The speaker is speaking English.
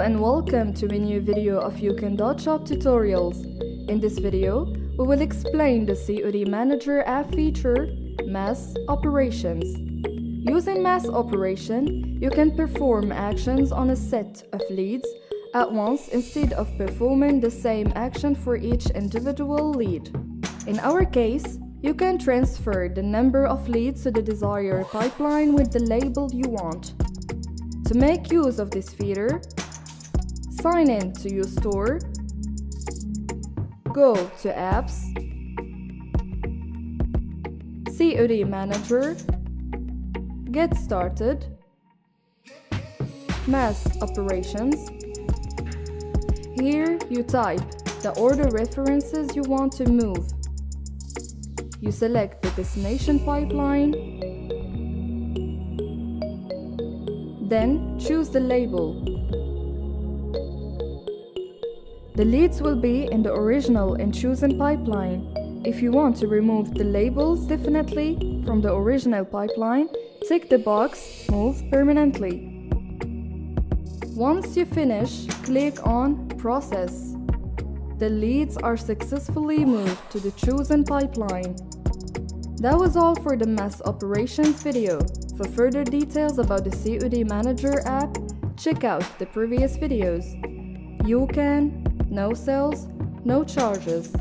Hello and welcome to a new video of You Can Dot Shop tutorials. In this video, we will explain the COD Manager app feature, Mass Operations. Using Mass Operation, you can perform actions on a set of leads at once instead of performing the same action for each individual lead. In our case, you can transfer the number of leads to the desired pipeline with the label you want. To make use of this feature, sign in to your store, go to Apps, COD Manager, Get Started, Mass Operations. Here you type the order references you want to move. You select the destination pipeline. Then choose the label. The leads will be in the original and chosen pipeline. If you want to remove the labels definitely from the original pipeline, tick the box Move Permanently. Once you finish, click on Process. The leads are successfully moved to the chosen pipeline. That was all for the Mass Operations video. For further details about the COD Manager app, check out the previous videos. You can, no sales, no charges.